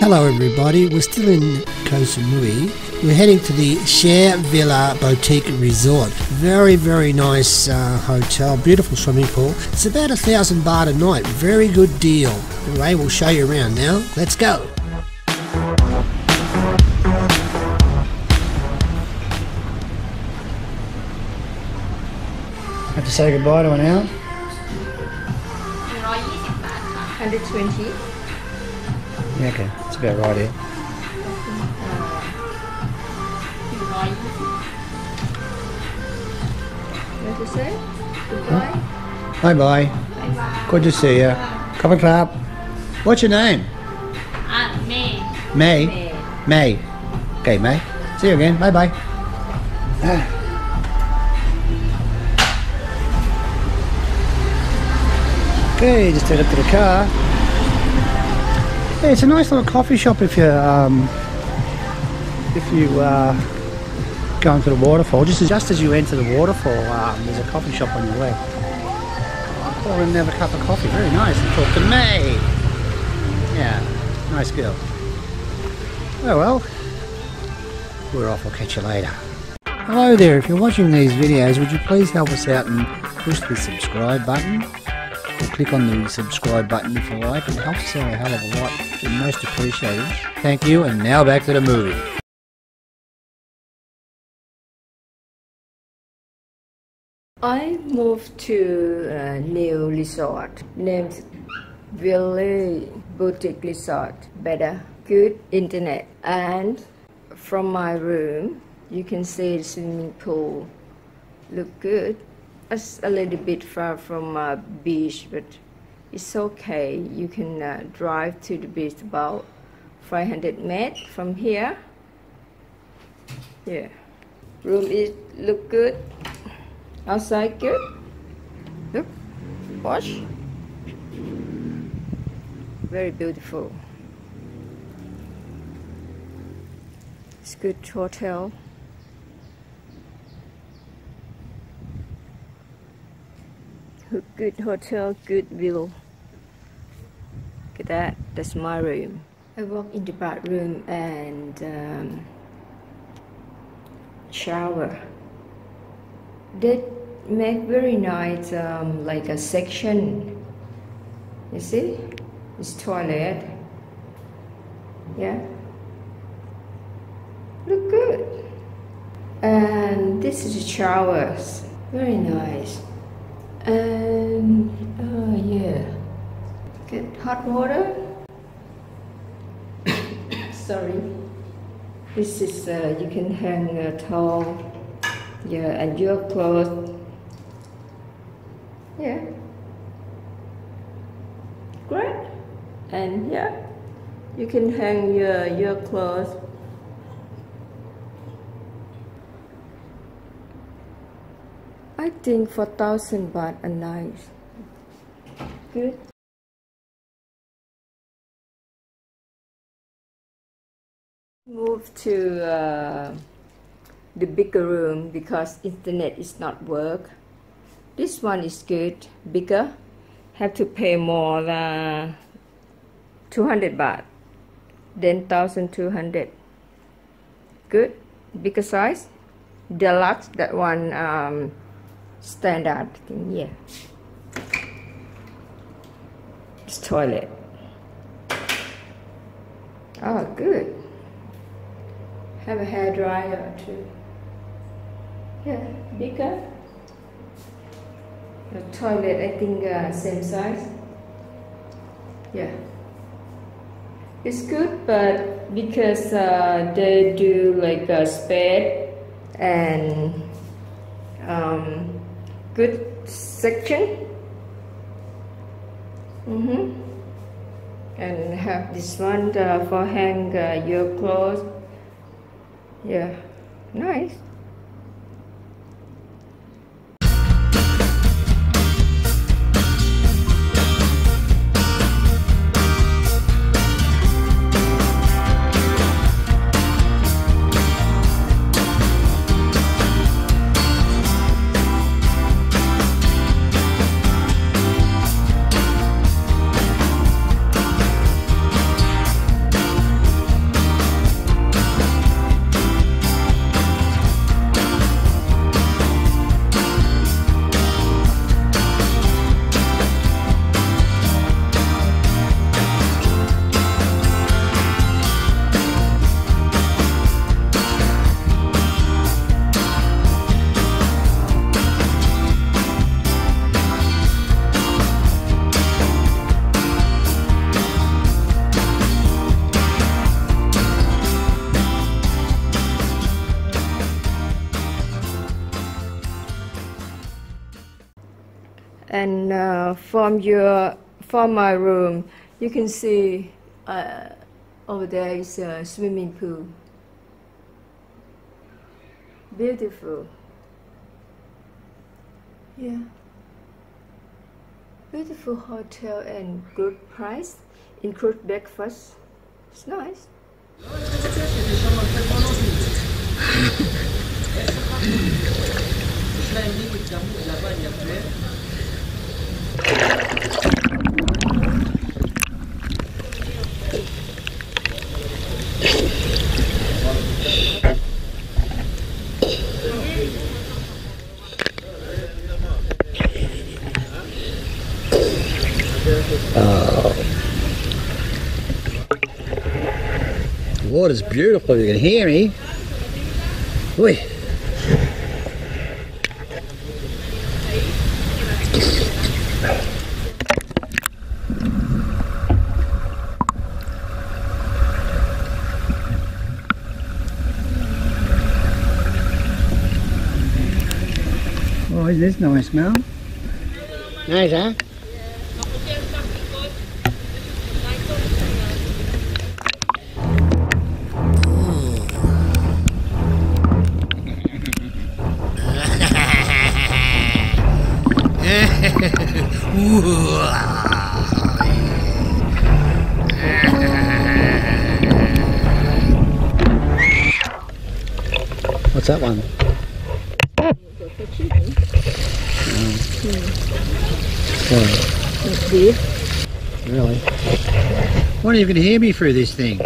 Hello everybody, we're still in Koh Samui. We're heading to the Cher Ville Boutique Resort. Very nice hotel, beautiful swimming pool. It's about 1,000 baht a night, very good deal. Ray will show you around now, let's go. I have to say goodbye to an hour. 120. Okay, it's about right here. What do you say? Goodbye. Huh? Bye bye. Bye bye. Good to see you. Coffee club. What's your name? May. May. May. May. Okay, May. See you again. Bye bye. Okay, just head up to the car. Yeah, it's a nice little coffee shop if you go into the waterfall. Just as you enter the waterfall, there's a coffee shop on your left. I'll call in and have a cup of coffee. Very nice. And talk to me. Yeah, nice girl. Oh well, we're off. I'll catch you later. Hello there. If you're watching these videos, would you please help us out and push the subscribe button? Or click on the subscribe button if you like. It helps out a hell of a lot. It's most appreciated. Thank you, and now back to the movie. I moved to a new resort named Ville Boutique Resort. Better, good internet, and from my room you can see the swimming pool. Look good. It's a little bit far from a beach, but it's okay. You can drive to the beach about 500 meters from here. Yeah, room is look good. Outside good. Look, wash. Very beautiful. It's good hotel. Good hotel, good view. Look at that, that's my room. I walk in the bathroom and shower. They make very nice like a section. You see? It's toilet. Yeah. Look good. And this is the showers. Very nice. And yeah, get hot water. Sorry, this is you can hang a towel, yeah, and your clothes. Yeah, great. And yeah, you can hang your clothes. I think for 1,000 baht a night. Good. Moved to the bigger room because internet is not work. This one is good, bigger. Have to pay more than 200 baht, then 1,200. Good, bigger size, deluxe. That one. Standard thing, yeah. It's toilet. Oh, good. Have a hair dryer too. Yeah, bigger. The toilet, I think, same size. Yeah. It's good, but because they do like a spare and good section, and have this one for hang your clothes. Yeah, nice. from my room, you can see over there is a swimming pool. Beautiful. Yeah. Beautiful hotel and good price. Include breakfast. It's nice. The water's beautiful, you can hear me. Oi. Oh, isn't this nice, Mel? Nice, huh? What's that one? That's deep. Really? Why don't you even hear me through this thing?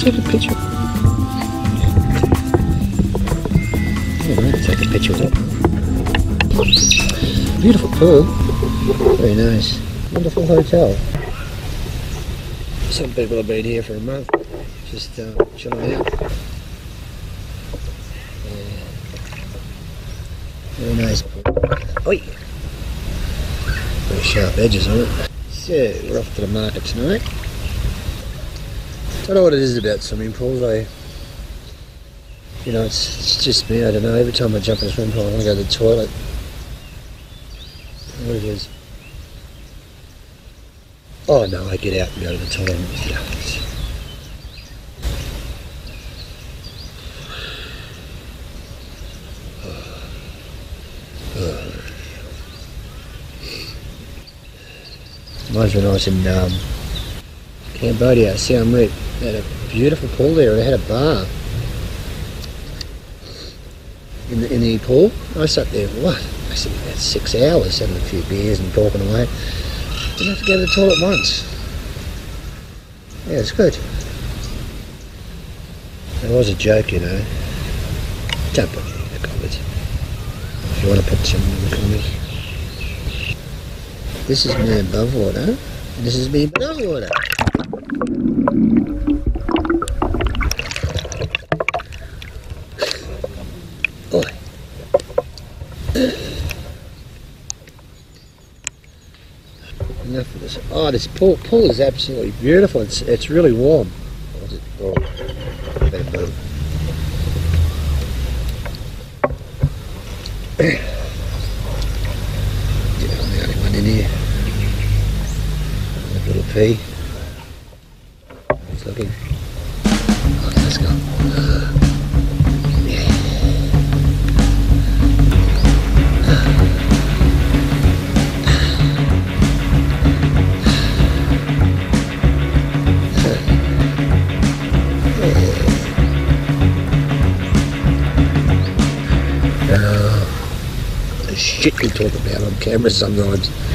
Take a picture. Take a picture of it. Beautiful pool. Very nice. Wonderful hotel. Some people have been here for a month, just chilling out. Yeah. Very nice pool. Oi! Very sharp edges on it. So, we're off to the market tonight. I don't know what it is about swimming pools. You know, it's just me. I don't know. Every time I jump in a swimming pool, I want to go to the toilet. What it is? Oh no! I get out and go to the toilet. Reminds me when I was in Cambodia, Siem Reap. They had a beautiful pool there. They had a bar in the pool. I sat there for what? I sat there about 6 hours, having a few beers and talking away. Didn't have to go to the toilet once. Yeah, it's good. It was a joke, you know. Don't put it in the comments. If you want to put something in the comments. This is me above water. And this is me below water. Oh, this pool is absolutely beautiful. It's really warm. Oh, better move. Yeah, I'm the only one in here. A little pea. He's looking. Oh, let's go. Shit we talk about on camera sometimes.